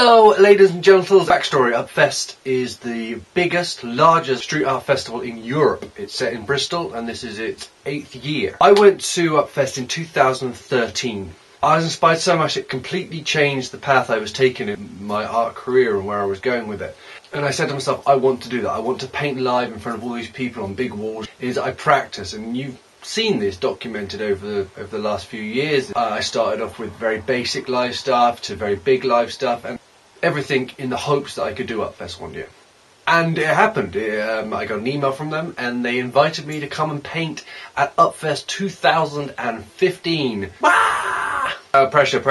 Hello ladies and gentlemen, backstory. Upfest is the biggest, largest street art festival in Europe. It's set in Bristol and this is its 8th year. I went to Upfest in 2013. I was inspired so much it completely changed the path I was taking in my art career and where I was going with it. And I said to myself, I want to do that. I want to paint live in front of all these people on big walls. I practice, and you've seen this documented over the last few years. I started off with very basic live stuff to very big live stuff, and everything in the hopes that I could do Upfest one year. And it happened. I got an email from them and they invited me to come and paint at Upfest 2015. Pressure. What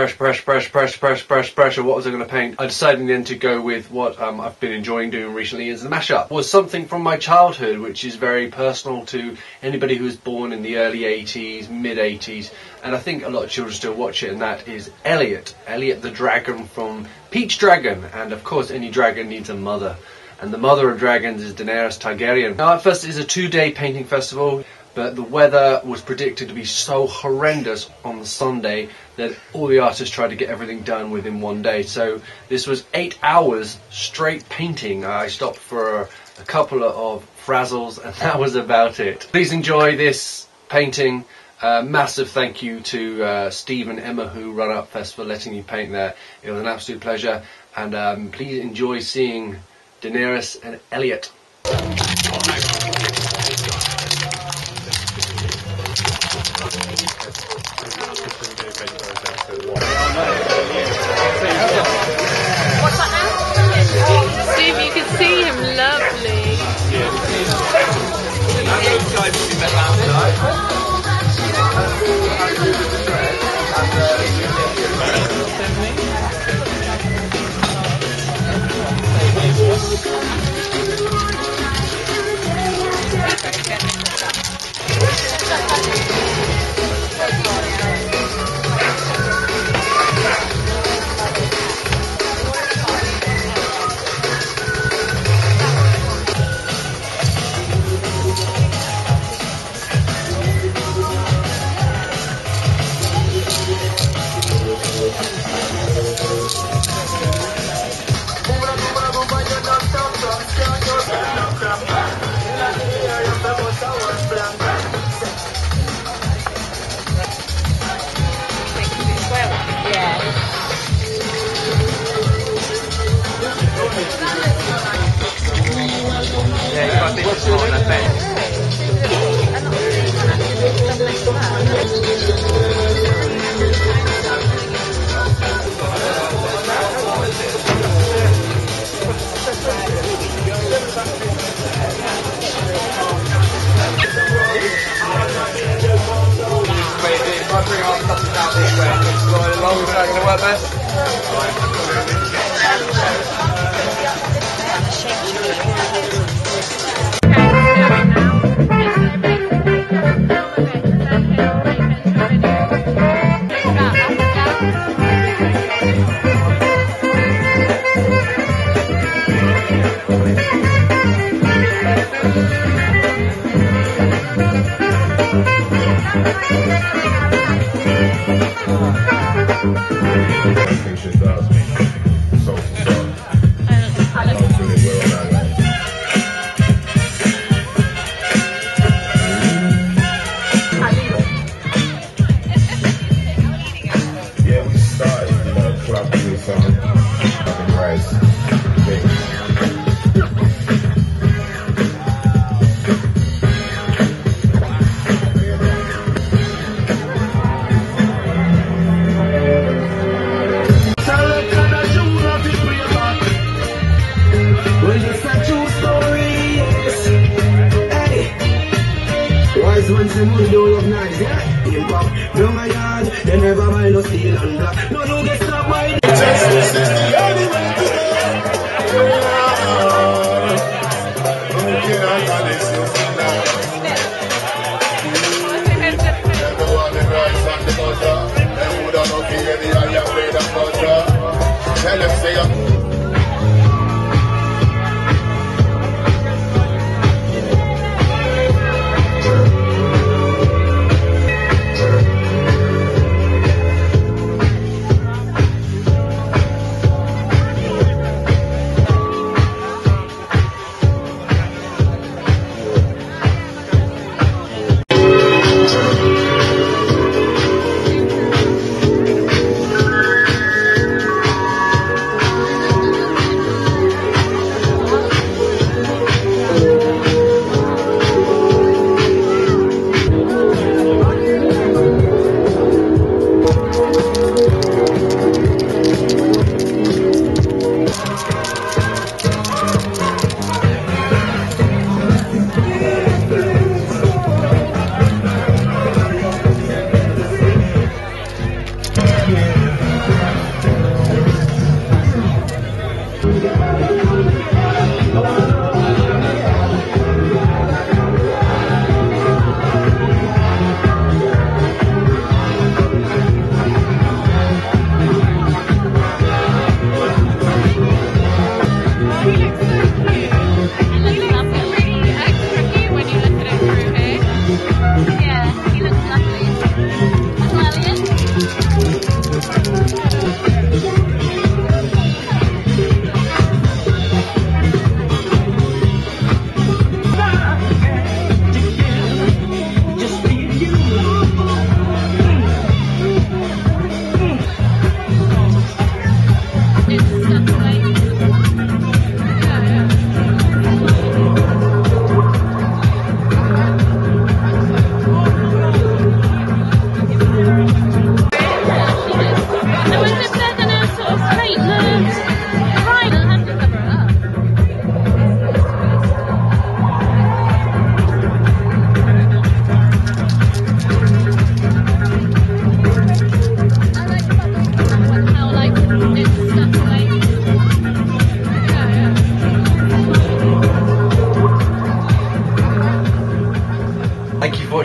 was I going to paint? I decided then to go with what I've been enjoying doing recently is the mashup. Was something from my childhood, which is very personal to anybody who was born in the early 80s, mid 80s, and I think a lot of children still watch it, and that is Elliott. Elliott the dragon from Pete's Dragon, and of course any dragon needs a mother. And the mother of dragons is Daenerys Targaryen. Now Upfest is a two-day painting festival, but the weather was predicted to be so horrendous on the Sunday that all the artists tried to get everything done within one day. So this was 8 hours straight painting. I stopped for a couple of frazzles and that was about it. Please enjoy this painting. Massive thank you to Steve and Emma who run Upfest for letting you paint there. It was an absolute pleasure, and please enjoy seeing Daenerys and Elliott.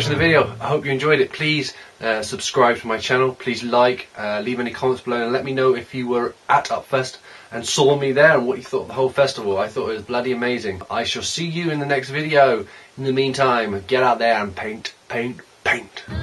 watching the video. I hope you enjoyed it. Please subscribe to my channel. Please like, leave any comments below, and let me know if you were at Upfest and saw me there and what you thought of the whole festival. I thought it was bloody amazing. I shall see you in the next video. In the meantime, get out there and paint, paint, paint.